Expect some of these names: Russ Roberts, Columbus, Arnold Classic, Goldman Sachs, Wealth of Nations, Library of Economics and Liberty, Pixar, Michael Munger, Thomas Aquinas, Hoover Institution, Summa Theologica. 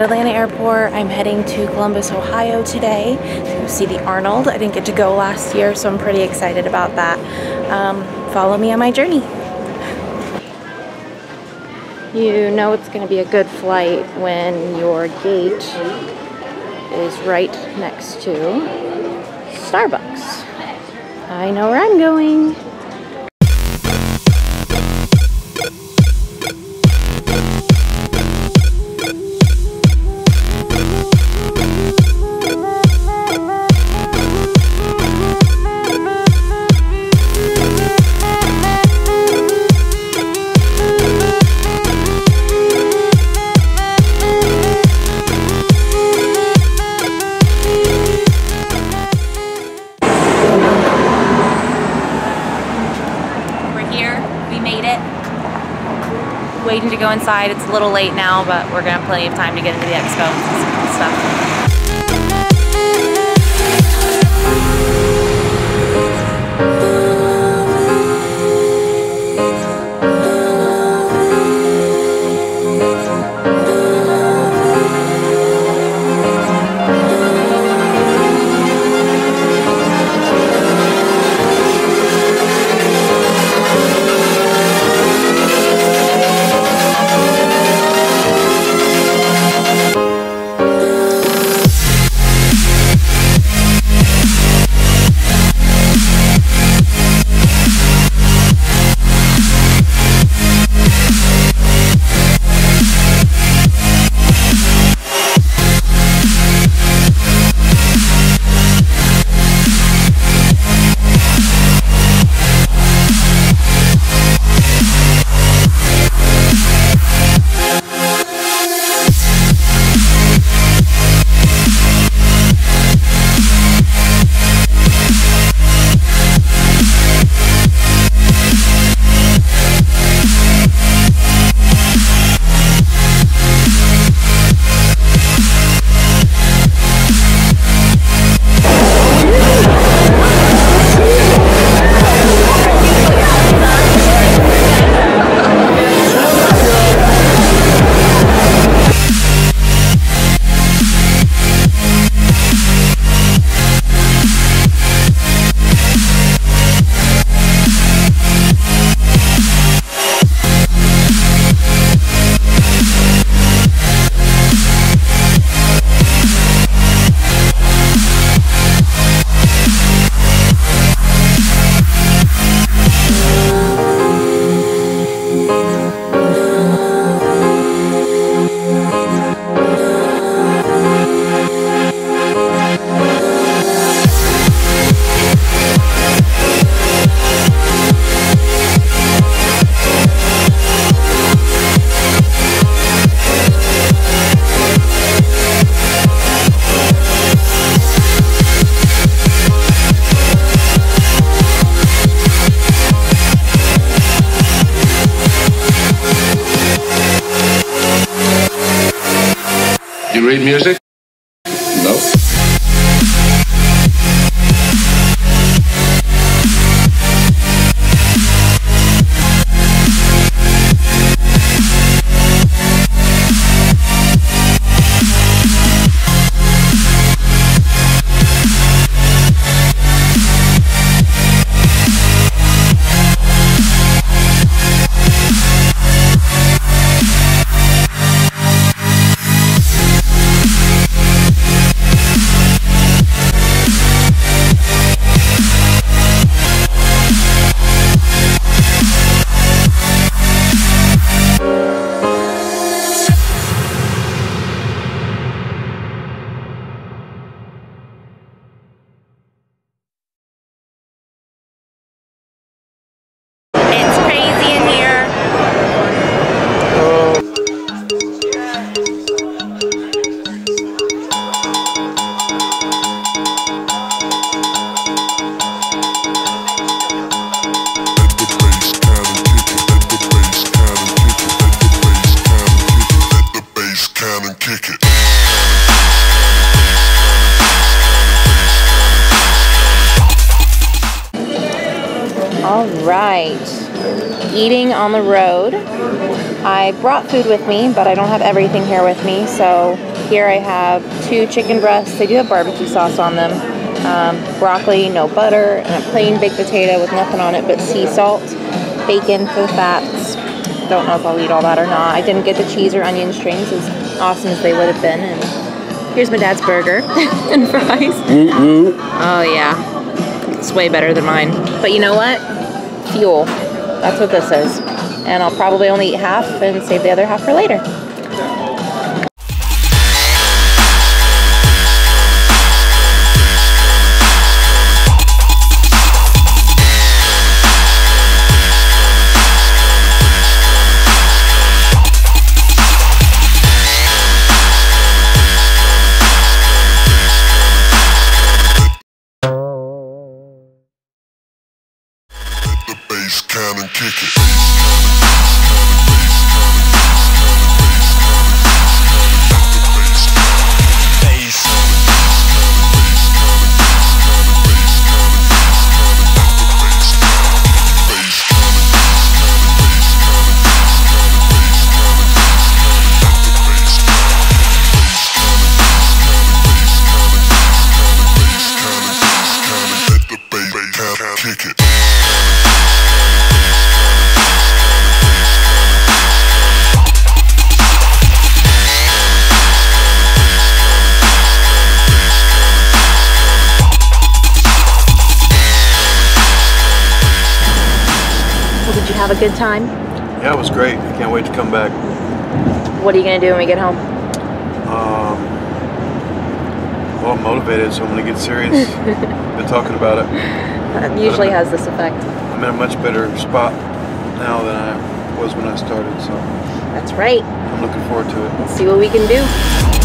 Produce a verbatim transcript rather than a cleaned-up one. Atlanta Airport. I'm heading to Columbus, Ohio today to see the Arnold. I didn't get to go last year, so I'm pretty excited about that. Um, follow me on my journey. You know it's going to be a good flight when your gate is right next to Starbucks. I know where I'm going. Waiting to go inside. It's a little late now, but we're gonna have plenty of time to get into the expo and stuff. You read music? No. Alright, eating on the road. I brought food with me, but I don't have everything here with me, so here I have two chicken breasts. They do have barbecue sauce on them. Um, broccoli, no butter, and a plain baked potato with nothing on it but sea salt. Bacon for the fats. Don't know if I'll eat all that or not. I didn't get the cheese or onion strings, as awesome as they would have been. And here's my dad's burger and fries. Mm-mm. Oh yeah, it's way better than mine. But you know what? Fuel. That's what this is. And I'll probably only eat half and save the other half for later. Have a good time? Yeah, it was great. I can't wait to come back. What are you going to do when we get home? Um, well, I'm motivated, so I'm going to get serious. I've been talking about it. That usually been, has this effect. I'm in a much better spot now than I was when I started, so. That's right. I'm looking forward to it. Let's see what we can do.